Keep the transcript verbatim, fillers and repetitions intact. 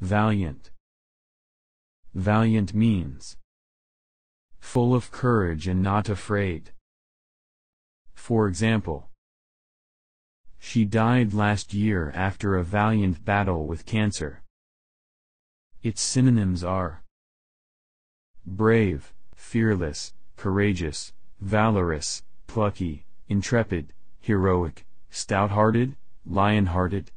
Valiant. Valiant means full of courage and not afraid. For example, she died last year after a valiant battle with cancer. Its synonyms are brave, fearless, courageous, valorous, plucky, intrepid, heroic, stout-hearted, lion-hearted.